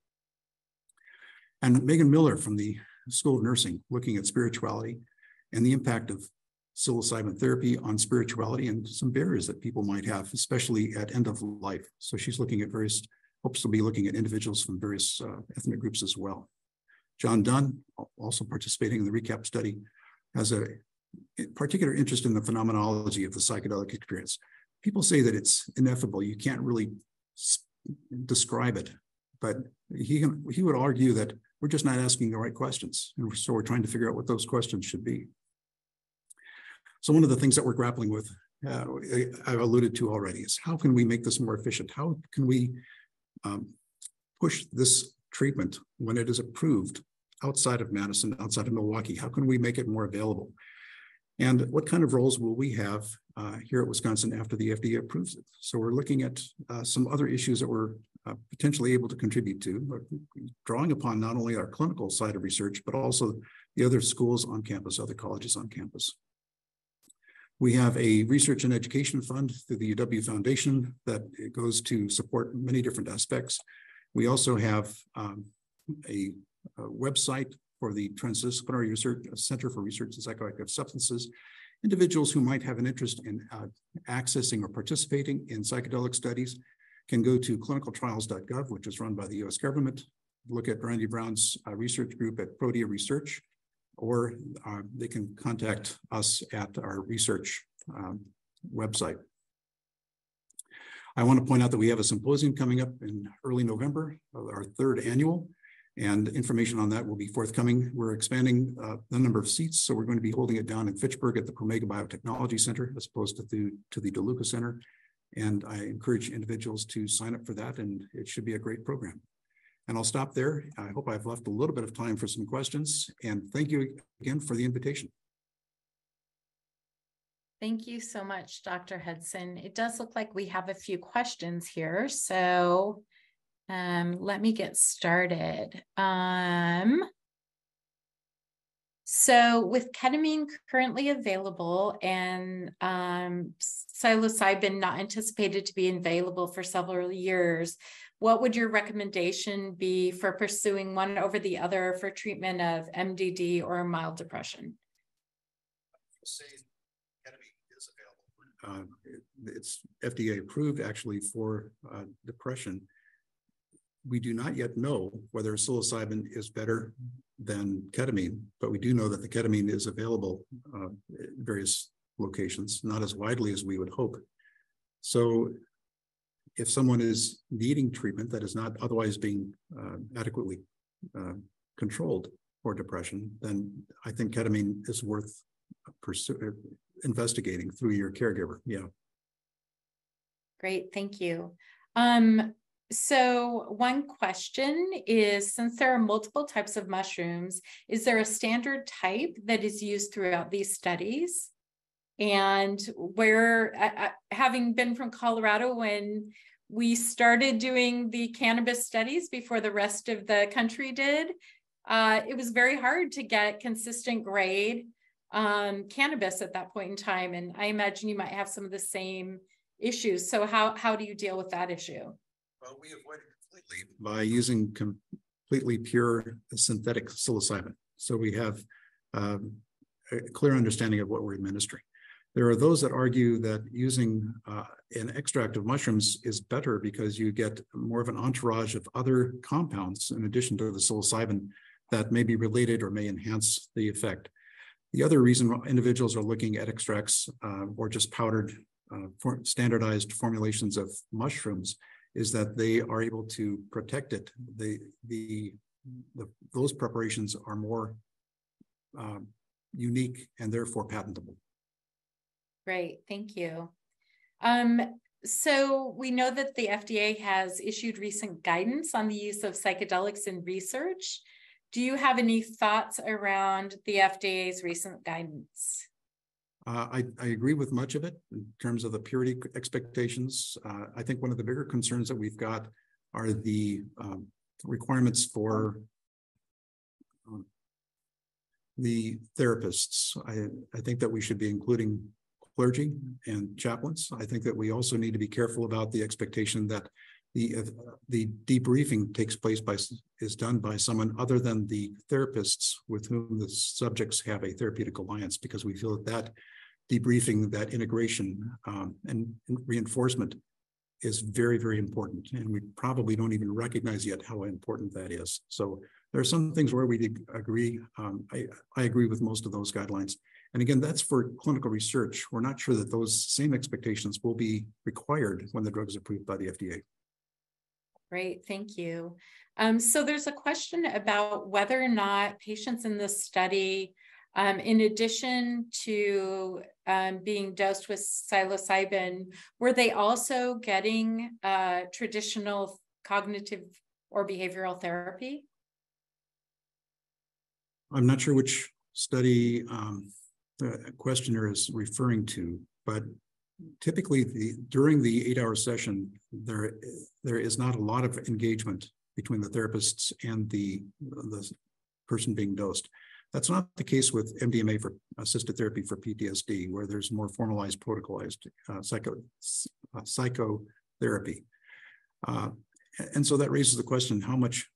And Megan Miller from the School of Nursing, looking at spirituality and the impact of psilocybin therapy on spirituality and some barriers that people might have, especially at end of life. So she's looking at various, hopes to be looking at individuals from various uh, ethnic groups as well. John Dunn, also participating in the RECAP study, has a particular interest in the phenomenology of the psychedelic experience. People say that it's ineffable. You can't really describe it, but he, he would argue that we're just not asking the right questions. And so we're trying to figure out what those questions should be. So one of the things that we're grappling with, uh, I've alluded to already, is how can we make this more efficient? How can we um, push this treatment when it is approved outside of Madison, outside of Milwaukee? How can we make it more available? And what kind of roles will we have uh, here at Wisconsin after the F D A approves it? So we're looking at uh, some other issues that we're uh, potentially able to contribute to, drawing upon not only our clinical side of research, but also the other schools on campus, other colleges on campus. We have a research and education fund through the U W Foundation that goes to support many different aspects. We also have um, a, a website for the Transdisciplinary Research Center for Research in Psychoactive Substances. Individuals who might have an interest in uh, accessing or participating in psychedelic studies can go to clinical trials dot gov, which is run by the U S government, look at Randy Brown's uh, research group at Protea Research, or uh, they can contact us at our research um, website. I want to point out that we have a symposium coming up in early November, our third annual, and information on that will be forthcoming. We're expanding uh, the number of seats, so we're going to be holding it down in Fitchburg at the Promega Biotechnology Center as opposed to the, to the DeLuca Center, and I encourage individuals to sign up for that, and it should be a great program. And I'll stop there. I hope I've left a little bit of time for some questions, and thank you again for the invitation. Thank you so much, Doctor Hudson. It does look like we have a few questions here, so um, let me get started. Um, so with ketamine currently available and um, psilocybin not anticipated to be available for several years, what would your recommendation be for pursuing one over the other for treatment of M D D or mild depression? Uh, it's F D A approved actually for uh, depression. We do not yet know whether psilocybin is better than ketamine, but we do know that the ketamine is available uh, at various locations, not as widely as we would hope. So if someone is needing treatment that is not otherwise being uh, adequately uh, controlled for depression, then I think ketamine is worth pursue, investigating through your caregiver. Yeah. Great, thank you. Um, so one question is, since there are multiple types of mushrooms, is there a standard type that is used throughout these studies? And where, I, I, having been from Colorado when we started doing the cannabis studies before the rest of the country did, uh, it was very hard to get consistent grade um, cannabis at that point in time. And I imagine you might have some of the same issues. So how, how do you deal with that issue? Well, we avoid it completely by using completely pure synthetic psilocybin. So we have um, a clear understanding of what we're administering. There are those that argue that using uh, an extract of mushrooms is better because you get more of an entourage of other compounds in addition to the psilocybin that may be related or may enhance the effect. The other reason individuals are looking at extracts uh, or just powdered uh, for standardized formulations of mushrooms is that they are able to protect it. The, the, the, those preparations are more uh, unique and therefore patentable. Great, thank you. Um, so we know that the F D A has issued recent guidance on the use of psychedelics in research. Do you have any thoughts around the F D A's recent guidance? Uh, I, I agree with much of it in terms of the purity expectations. Uh, I think one of the bigger concerns that we've got are the um, requirements for um, the therapists. I, I think that we should be including clergy and chaplains. I think that we also need to be careful about the expectation that the uh, the debriefing takes place by is done by someone other than the therapists with whom the subjects have a therapeutic alliance, because we feel that that debriefing, that integration um, and reinforcement is very, very important, and we probably don't even recognize yet how important that is. So there are some things where we agree. Um, I, I agree with most of those guidelines. And again, that's for clinical research. We're not sure that those same expectations will be required when the drug is approved by the F D A. Great, thank you. Um, so there's a question about whether or not patients in this study, um, in addition to um, being dosed with psilocybin, were they also getting uh, traditional cognitive or behavioral therapy? I'm not sure which study um, the questioner is referring to, but typically the, during the eight-hour session, there, there is not a lot of engagement between the therapists and the, the person being dosed. That's not the case with M D M A for assisted therapy for P T S D, where there's more formalized, protocolized uh, psycho, uh, psychotherapy. Uh, and so that raises the question, how much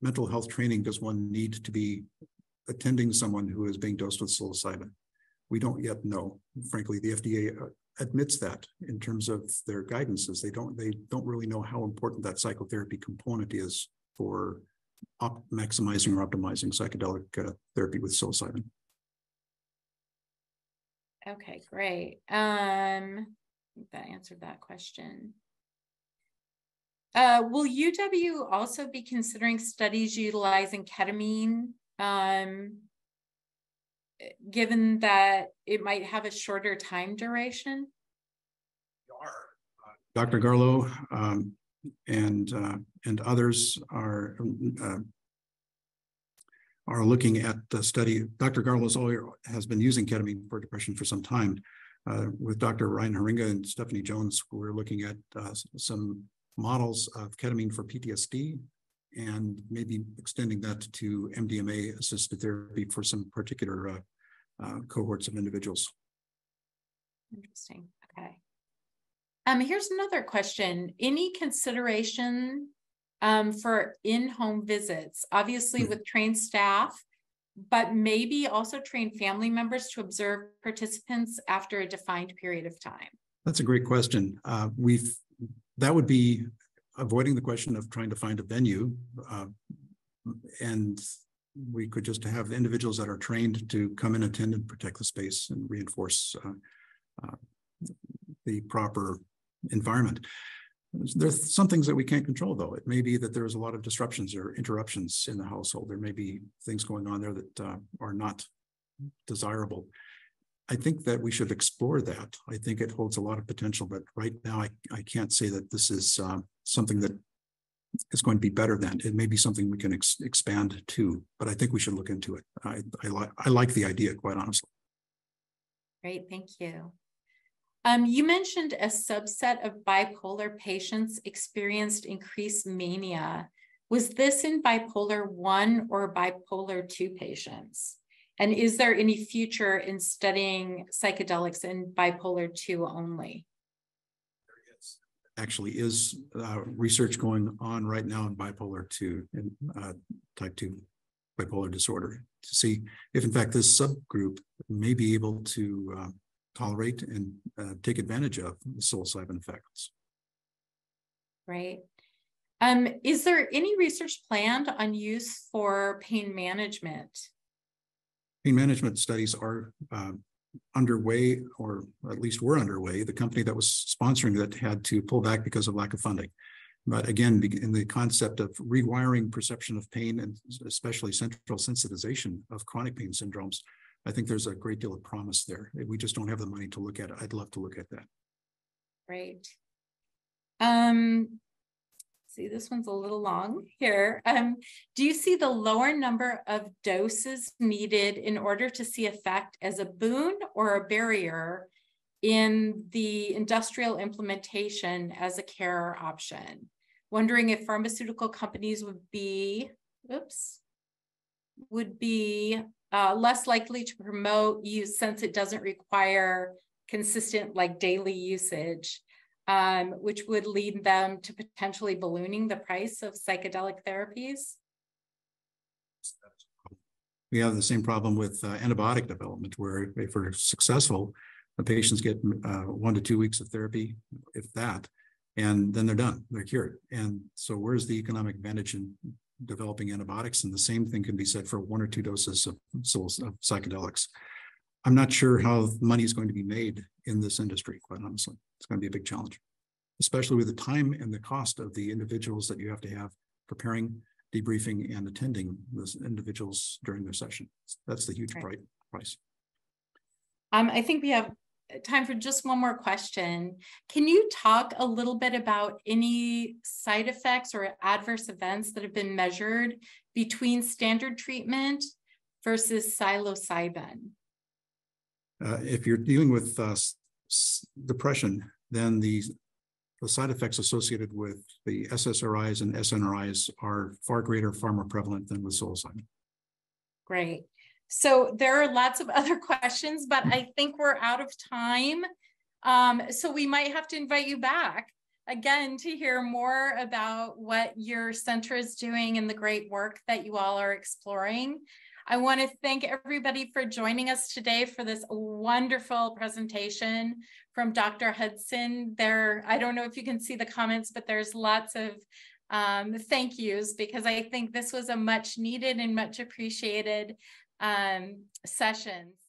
mental health training does one need to be attending someone who is being dosed with psilocybin? We don't yet know. Frankly, the F D A admits that in terms of their guidances. They don't, they don't really know how important that psychotherapy component is for op maximizing or optimizing psychedelic uh, therapy with psilocybin. Okay, great. Um, I think that answered that question. Uh, will U W also be considering studies utilizing ketamine? Um, given that it might have a shorter time duration? Uh, Doctor Garlo um, and uh, and others are uh, are looking at the study. Doctor Garlo has been using ketamine for depression for some time. Uh, with Doctor Ryan Haringa and Stephanie Jones, we're looking at uh, some models of ketamine for P T S D, and maybe extending that to M D M A-assisted therapy for some particular uh, uh, cohorts of individuals. Interesting, okay. Um, here's another question. Any consideration um, for in-home visits, obviously mm-hmm. with trained staff, but maybe also trained family members to observe participants after a defined period of time? That's a great question. Uh, we've, that would be avoiding the question of trying to find a venue, uh, and we could just have individuals that are trained to come and attend and protect the space and reinforce uh, uh, the proper environment. There's some things that we can't control, though. It may be that there's a lot of disruptions or interruptions in the household. There may be things going on there that uh, are not desirable. I think that we should explore that. I think it holds a lot of potential, but right now I, I can't say that this is uh, something that is going to be better than. It may be something we can ex expand to, but I think we should look into it. I, I, li I like the idea, quite honestly. Great, thank you. Um, you mentioned a subset of bipolar patients experienced increased mania. Was this in bipolar one or bipolar two patients? And is there any future in studying psychedelics in bipolar two only? There is. Actually is uh, research going on right now in bipolar two and uh, type two bipolar disorder to see if, in fact, this subgroup may be able to uh, tolerate and uh, take advantage of the psilocybin effects. Right. Um, is there any research planned on use for pain management? Pain management studies are uh, underway, or at least were underway. The company that was sponsoring that had to pull back because of lack of funding. But again, in the concept of rewiring perception of pain and especially central sensitization of chronic pain syndromes, I think there's a great deal of promise there. We just don't have the money to look at it. I'd love to look at that. Great. Um, see, this one's a little long here. Um, do you see the lower number of doses needed in order to see effect as a boon or a barrier in the industrial implementation as a care option? Wondering if pharmaceutical companies would be, oops, would be Uh, less likely to promote use since it doesn't require consistent, like, daily usage, um, which would lead them to potentially ballooning the price of psychedelic therapies? We have the same problem with uh, antibiotic development, where if we're successful, the patients get uh, one to two weeks of therapy, if that, and then they're done, they're cured. And so where's the economic advantage in developing antibiotics? And the same thing can be said for one or two doses of, of psychedelics. I'm not sure how money is going to be made in this industry, quite honestly. It's going to be a big challenge, especially with the time and the cost of the individuals that you have to have preparing, debriefing, and attending those individuals during their session. That's the huge right. price. Um, I think we have time for just one more question. Can you talk a little bit about any side effects or adverse events that have been measured between standard treatment versus psilocybin? Uh, if you're dealing with uh, depression, then the, the side effects associated with the S S R Is and S N R Is are far greater, far more prevalent than with psilocybin. Great. So there are lots of other questions, but I think we're out of time. Um, so we might have to invite you back again to hear more about what your center is doing and the great work that you all are exploring. I want to thank everybody for joining us today for this wonderful presentation from Doctor Hudson. There, I don't know if you can see the comments, but there's lots of um, thank yous, because I think this was a much needed and much appreciated Um, sessions.